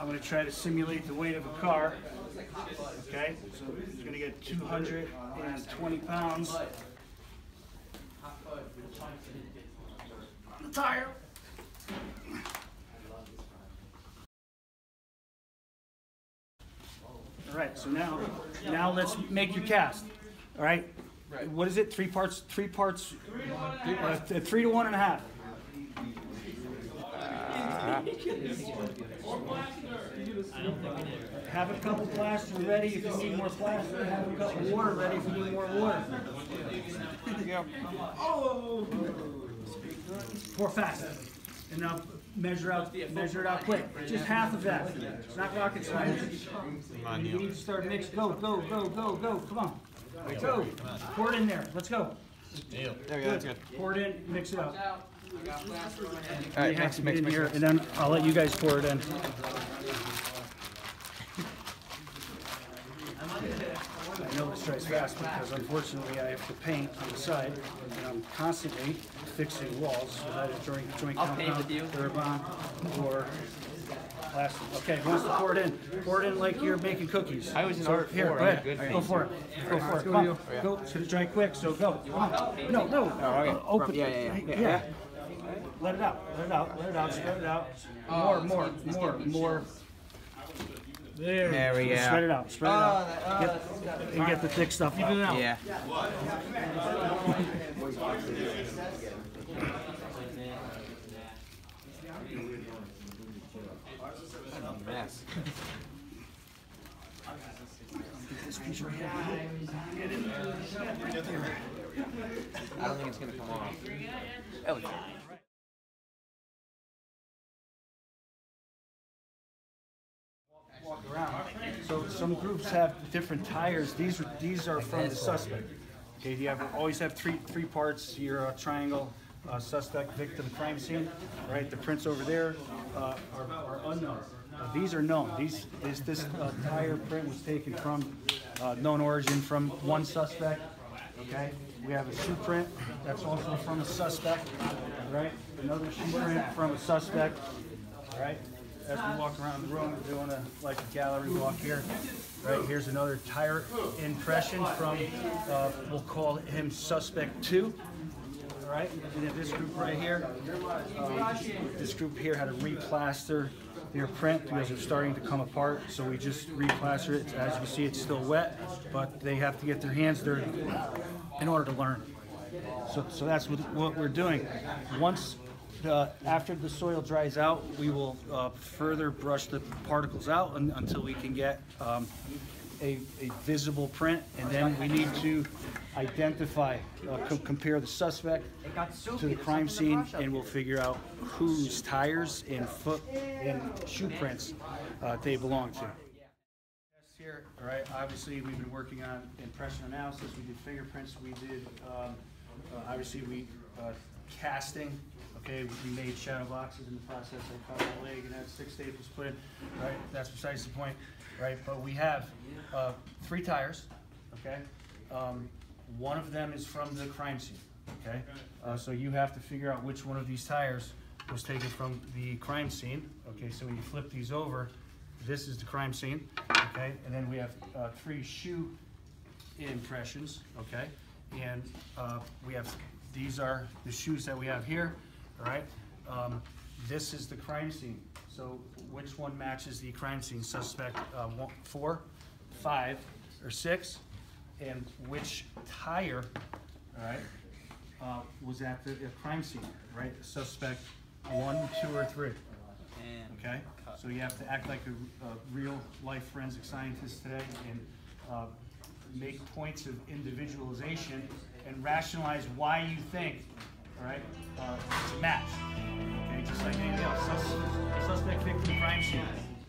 I'm going to try to simulate the weight of a car. Okay, so it's going to get 220 pounds. The tire. All right, so now let's make your cast. All right. Right. What is it? Three to one and a half. Have a couple plasters ready if you need more plaster. Have a cup of water ready if you need more water. Yeah. Oh! Pour fast. And now measure it out quick. Just half of that. It's not rocket science. You need to start mixing. Go. Come on. Go. Pour it in there. Let's go. There we go. That's good. Pour it in. Mix it up. All right, mix. And then I'll let you guys pour it in. I know this drives fast because unfortunately I have to paint on the side, and I'm constantly fixing walls so that it's joint compound, Durabond, or plastic. Okay, wants to pour it in. Pour it in like you're making cookies. I was in art. Here, go ahead. Go for it. Go for it. Come on. Go. It's gonna dry quick, so go. No. Open. Yeah. Let it out. Spread it out. More. There we go. Spread it out. Get the thick stuff out. Yeah. That's a mess. This piece right here. I don't think it's going to come off. Elegant. Around. So some groups have different tires. These are from the suspect. Okay, you always have three parts. Your triangle, suspect, victim, crime scene. Right, the prints over there are unknown. These are known. This tire print was taken from known origin from one suspect. Okay, we have a shoe print that's also from a suspect. Right, another shoe print from a suspect. All right. As we walk around the room, we're doing like a gallery walk here. Right, here's another tire impression from, we'll call him Suspect 2. All right, and then this group right here, this group here had to replaster their print because it's starting to come apart. So we just replastered it. As you see, it's still wet, but they have to get their hands dirty in order to learn. So that's what we're doing. After the soil dries out, we will further brush the particles out until we can get a visible print, and then we need to identify, compare the suspect to the crime scene, and we'll figure out whose tires and foot and shoe prints they belong to. Here, all right. Obviously, we've been working on impression analysis. We did fingerprints. We did obviously casting. Okay, we made shadow boxes in the process. I cut my leg and had 6 staples put in. Right, that's besides the point. Right, but we have 3 tires. Okay, one of them is from the crime scene. Okay, so you have to figure out which one of these tires was taken from the crime scene. Okay, so when you flip these over, this is the crime scene. Okay, and then we have 3 shoe impressions. Okay, and we have these are the shoes that we have here. Right, this is the crime scene. So which one matches the crime scene? Suspect 4, 5, or 6, and which tire, all right, was at the crime scene? Right, suspect 1, 2, or 3. Okay, so you have to act like a real-life forensic scientist today and make points of individualization and rationalize why you think. All right, match. Okay, just like anything else. Suspect, victim, crime scene.